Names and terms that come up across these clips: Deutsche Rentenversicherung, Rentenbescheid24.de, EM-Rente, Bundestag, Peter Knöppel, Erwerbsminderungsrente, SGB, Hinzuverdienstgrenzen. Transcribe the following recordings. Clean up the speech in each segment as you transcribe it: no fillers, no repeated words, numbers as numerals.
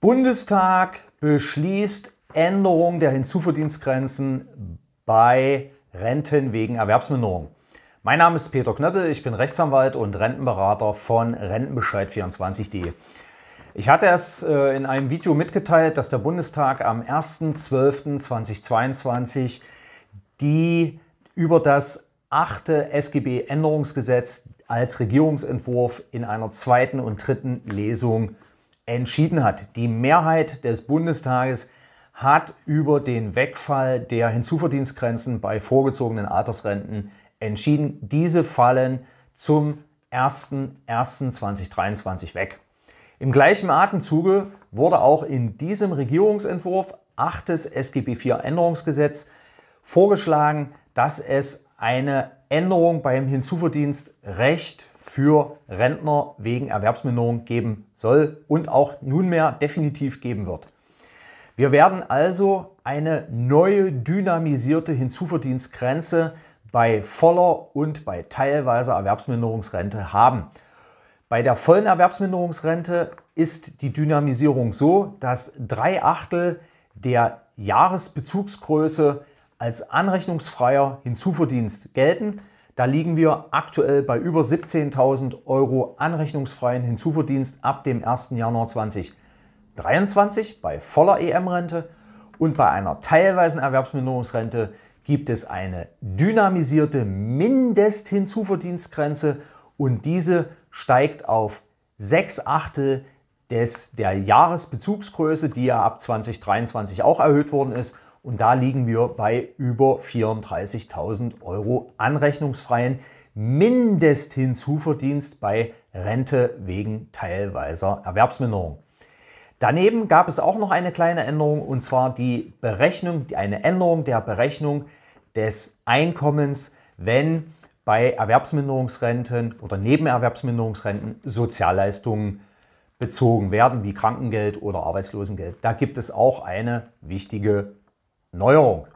Bundestag beschließt Änderung der Hinzuverdienstgrenzen bei Renten wegen Erwerbsminderung. Mein Name ist Peter Knöppel, ich bin Rechtsanwalt und Rentenberater von Rentenbescheid24.de. Ich hatte es in einem Video mitgeteilt, dass der Bundestag am 1.12.2022 die über das 8. SGB-Änderungsgesetz als Regierungsentwurf in einer zweiten und dritten Lesung entschieden hat. Die Mehrheit des Bundestages hat über den Wegfall der Hinzuverdienstgrenzen bei vorgezogenen Altersrenten entschieden. Diese fallen zum 1.1.2023 weg. Im gleichen Atemzuge wurde auch in diesem Regierungsentwurf 8. SGB IV Änderungsgesetz vorgeschlagen, dass es eine Änderung beim Hinzuverdienstrecht für Rentner wegen Erwerbsminderung geben soll und auch nunmehr definitiv geben wird. Wir werden also eine neue dynamisierte Hinzuverdienstgrenze bei voller und bei teilweiser Erwerbsminderungsrente haben. Bei der vollen Erwerbsminderungsrente ist die Dynamisierung so, dass 3/8 der Jahresbezugsgröße als anrechnungsfreier Hinzuverdienst gelten. Da liegen wir aktuell bei über 17.000 Euro anrechnungsfreien Hinzuverdienst ab dem 1. Januar 2023 bei voller EM-Rente, und bei einer teilweisen Erwerbsminderungsrente gibt es eine dynamisierte Mindesthinzuverdienstgrenze, und diese steigt auf 6/8 der Jahresbezugsgröße, die ja ab 2023 auch erhöht worden ist. Und da liegen wir bei über 34.000 Euro anrechnungsfreien Mindesthinzuverdienst bei Rente wegen teilweiser Erwerbsminderung. Daneben gab es auch noch eine kleine Änderung, und zwar eine Änderung der Berechnung des Einkommens, wenn bei Erwerbsminderungsrenten oder Nebenerwerbsminderungsrenten Sozialleistungen bezogen werden, wie Krankengeld oder Arbeitslosengeld. Da gibt es auch eine wichtige Neuerung.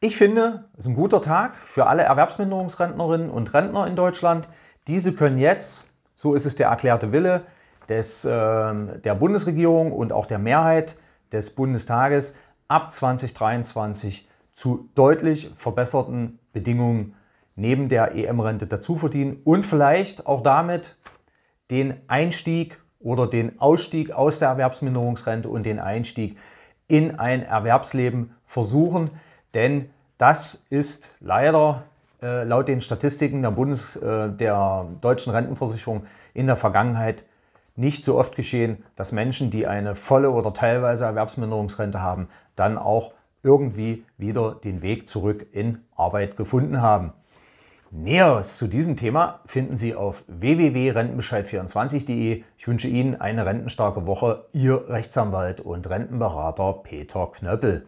Ich finde, es ist ein guter Tag für alle Erwerbsminderungsrentnerinnen und Rentner in Deutschland. Diese können jetzt, so ist es der erklärte Wille der Bundesregierung und auch der Mehrheit des Bundestages, ab 2023 zu deutlich verbesserten Bedingungen neben der EM-Rente dazu verdienen und vielleicht auch damit den Einstieg oder den Ausstieg aus der Erwerbsminderungsrente und den Einstieg in ein Erwerbsleben versuchen. Denn das ist leider laut den Statistiken der Deutschen Rentenversicherung in der Vergangenheit nicht so oft geschehen, dass Menschen, die eine volle oder teilweise Erwerbsminderungsrente haben, dann auch irgendwie wieder den Weg zurück in Arbeit gefunden haben. Näheres zu diesem Thema finden Sie auf www.rentenbescheid24.de. Ich wünsche Ihnen eine rentenstarke Woche. Ihr Rechtsanwalt und Rentenberater Peter Knöppel.